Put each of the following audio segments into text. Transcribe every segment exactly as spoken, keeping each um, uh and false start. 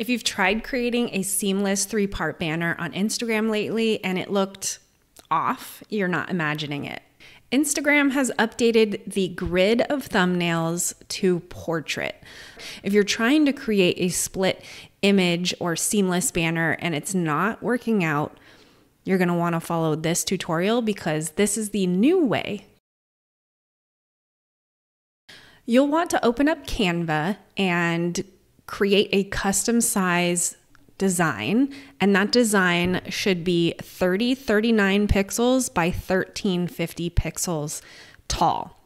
If you've tried creating a seamless three-part banner on Instagram lately and it looked off, you're not imagining it. Instagram has updated the grid of thumbnails to portrait. If you're trying to create a split image or seamless banner and it's not working out, you're going to want to follow this tutorial because this is the new way. You'll want to open up Canva and create a custom size design, and that design should be thirty thirty-nine pixels by thirteen fifty pixels tall.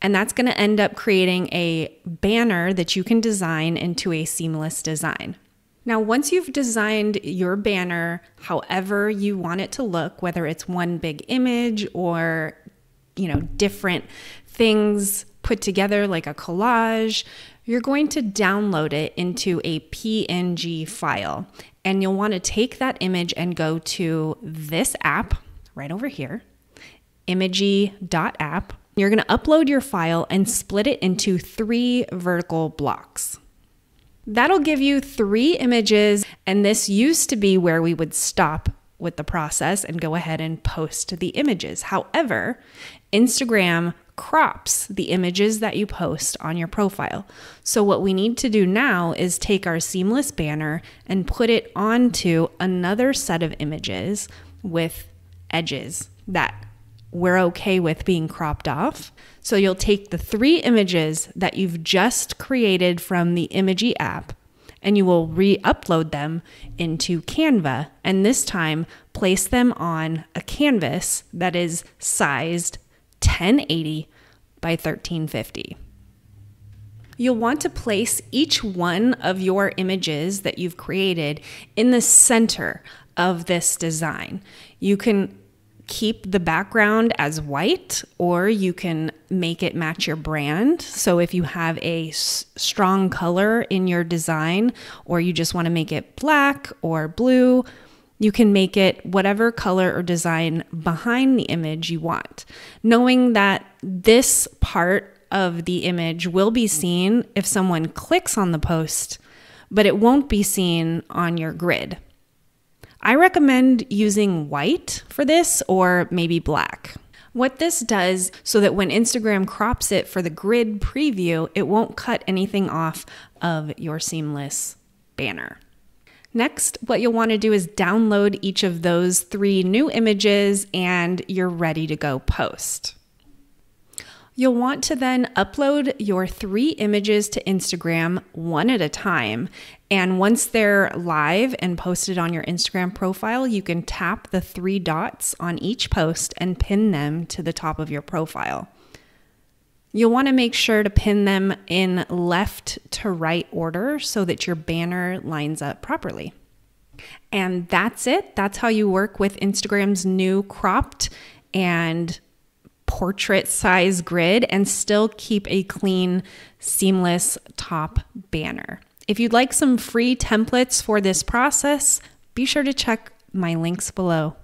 And that's going to end up creating a banner that you can design into a seamless design. Now, once you've designed your banner however you want it to look, whether it's one big image or, you know, different things put together like a collage, you're going to download it into a P N G file. And you'll want to take that image and go to this app right over here, imagy dot app. You're going to upload your file and split it into three vertical blocks. That'll give you three images, and this used to be where we would stop with the process and go ahead and post the images. However, Instagram crops the images that you post on your profile. So what we need to do now is take our seamless banner and put it onto another set of images with edges that we're okay with being cropped off. So you'll take the three images that you've just created from the Imagy app and you will re-upload them into Canva, and this time place them on a canvas that is sized ten eighty by thirteen fifty. You'll want to place each one of your images that you've created in the center of this design. You can keep the background as white, or you can make it match your brand. So if you have a strong color in your design, or you just want to make it black or blue, you can make it whatever color or design behind the image you want, knowing that this part of the image will be seen if someone clicks on the post, but it won't be seen on your grid. I recommend using white for this, or maybe black. What this does, so that when Instagram crops it for the grid preview, it won't cut anything off of your seamless banner. Next, what you'll want to do is download each of those three new images and you're ready to go post. You'll want to then upload your three images to Instagram one at a time. And once they're live and posted on your Instagram profile, you can tap the three dots on each post and pin them to the top of your profile. You'll want to make sure to pin them in left to right order so that your banner lines up properly. And that's it. That's how you work with Instagram's new cropped and portrait size grid and still keep a clean, seamless top banner. If you'd like some free templates for this process, be sure to check my links below.